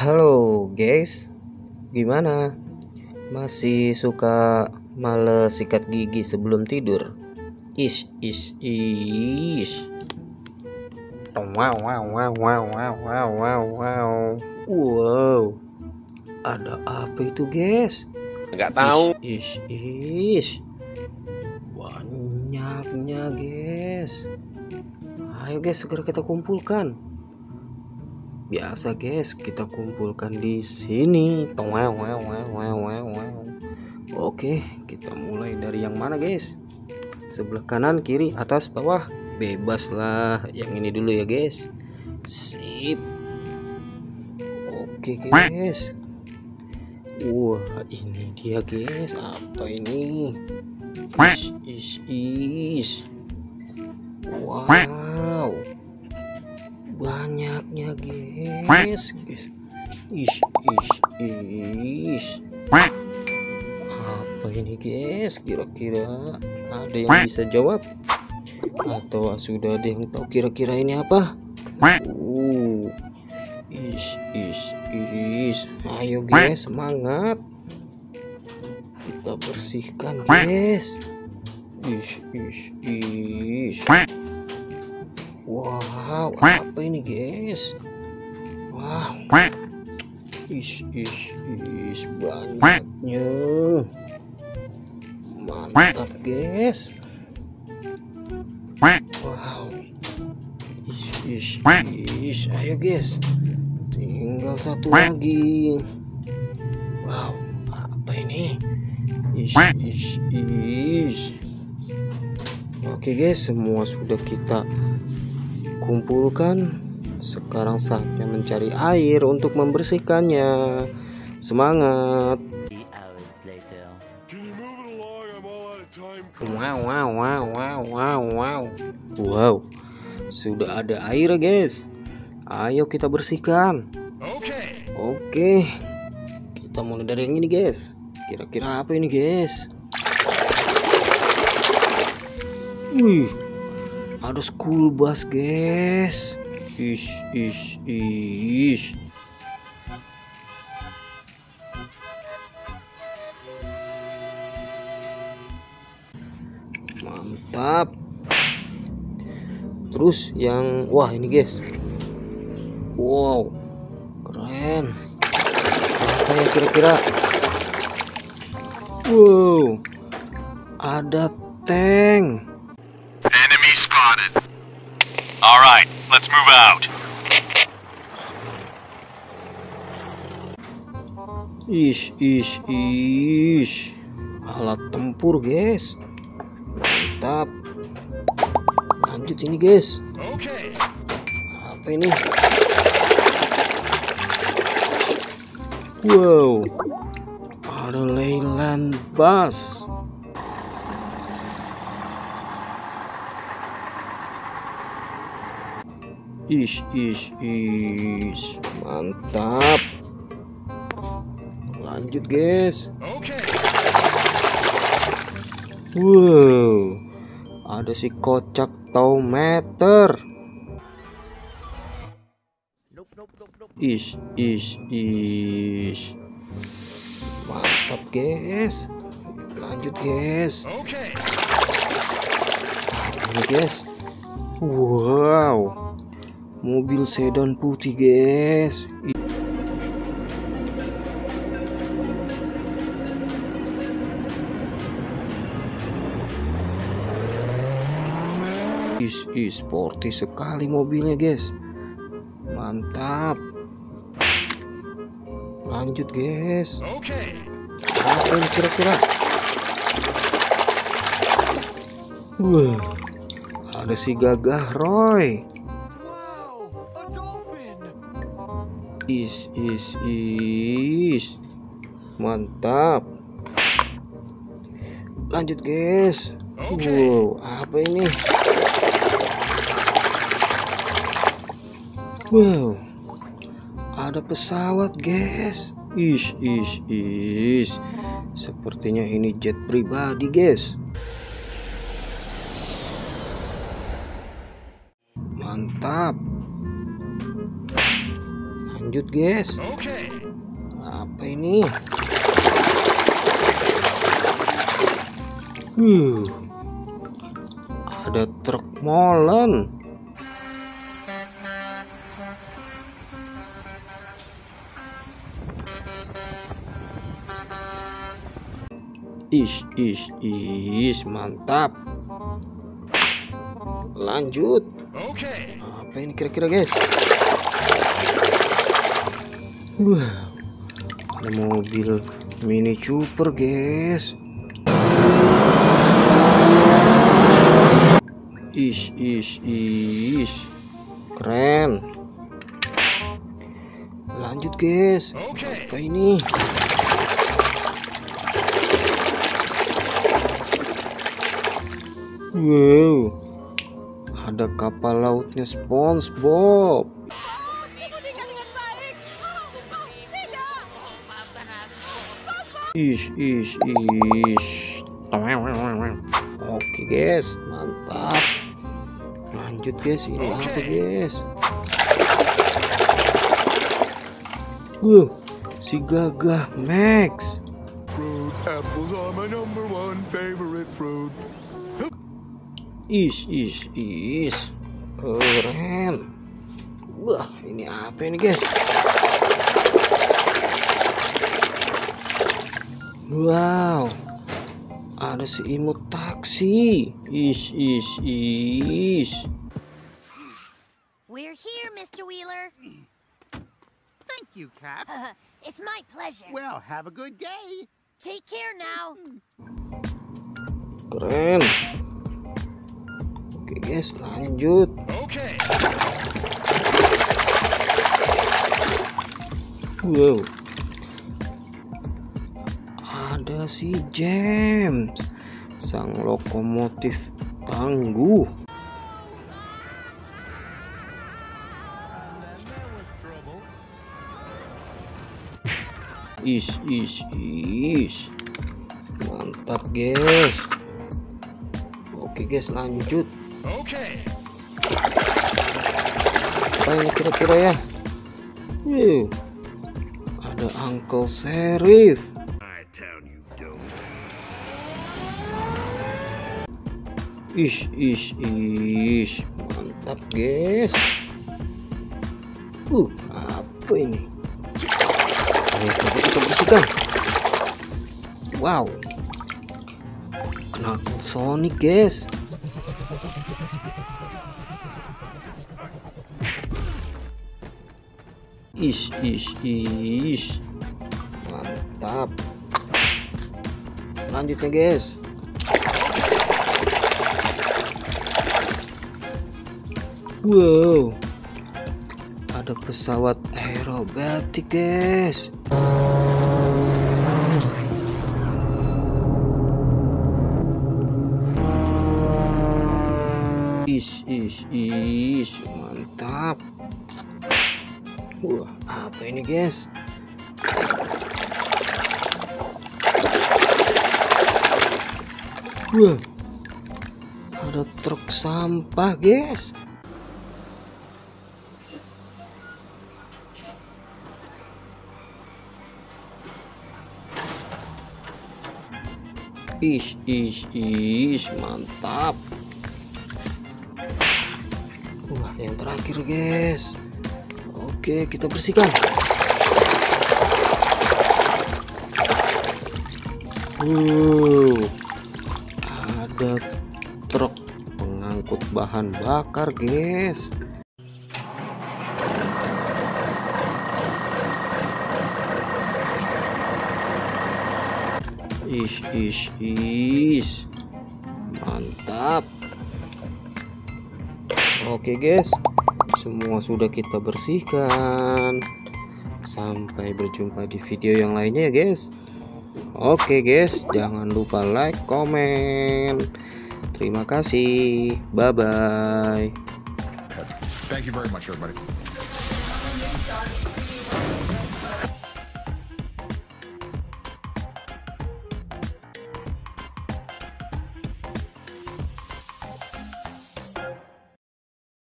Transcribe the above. Halo guys, gimana? Masih suka males sikat gigi sebelum tidur? Ish. Wow. Ada apa itu guys? Nggak tahu. Ish. Banyaknya guys. Ayo guys, segera kita kumpulkan. Biasa guys, kita kumpulkan di sini. Oke, kita mulai dari yang mana guys? Sebelah kanan, kiri, atas, bawah, bebas lah. Yang ini dulu ya guys. Sip. Oke guys. Wah, ini dia guys. Apa ini? Is. Wow. Banyaknya guys. Is. Apa ini guys? Kira-kira ada yang bisa jawab? Atau sudah ada yang tahu kira-kira ini apa? Is. Ayo guys, semangat. Kita bersihkan guys. Is. Wow, apa ini guys? Wah, wow. Is, banyaknya. Mantap guys. Wow. Is, ayo guys. Tinggal satu lagi. Wow, apa ini? Is. Oke guys, semua sudah kita kumpulkan. Sekarang saatnya mencari air untuk membersihkannya. Semangat. Wow. Sudah ada air guys. Ayo kita bersihkan. Oke. Kita mulai dari yang ini guys. Kira-kira apa ini guys? Wih. Ada school bus guys. Is. Mantap. Terus yang wah ini guys. Wow, keren. Apa ya kira-kira? Wow, ada tank. Alright, let's move out. Is. Alat tempur, guys. Mantap. Lanjut ini, guys. Oke. Apa ini? Wow. Ada Leyland bus. Is. Mantap. Lanjut guys. Oke. Wow. Ada si kocak tahu meter. Is. Mantap guys. Lanjut guys. Oke. Lanjut guys. Wow. Mobil sedan putih guys. Is, sporty sekali mobilnya guys. Mantap. Lanjut guys. Oke. Apa yang kira-kira? Wah, ada si Gagah Roy. Is. Mantap. Lanjut guys. Wow, apa ini? Wow. Ada pesawat guys. Is. Sepertinya ini jet pribadi guys. lanjut guys. Apa ini? Ada truk molen. Is mantap. Lanjut. Apa ini kira-kira guys? Ada mobil Mini Cooper guys. Is keren. Lanjut guys. Apa ini? Wow, ada kapal lautnya SpongeBob. Oke guys, mantap. Lanjut guys, ini apa guys? Si Gagah Max. Fruit apples are my number one favorite fruit. Keren. Wah, ini apa ini guys? Wow, ada si imut taksi. We're here, Mr. Wheeler. Thank you, Cap. It's my pleasure. Well, have a good day. Take care now. Keren. Oke guys, lanjut. Wow, ada si James, sang lokomotif tangguh. Mantap guys. Oke guys, lanjut. Apa ini kira-kira ya? Ada Uncle Sheriff. Mantap guys. Apa ini? Kita bersihkan. Wow, Knock sonic guys. Mantap. Lanjutnya guys. Wow, ada pesawat aerobatik guys. Mantap. Apa ini guys? Ada truk sampah guys. Mantap. Yang terakhir guys. Oke, kita bersihkan. Ada truk pengangkut bahan bakar guys. Mantap. Oke guys, semua sudah kita bersihkan. Sampai berjumpa di video yang lainnya ya guys. Oke guys, jangan lupa like, komen. Terima kasih. Bye bye. Thank you very much everybody.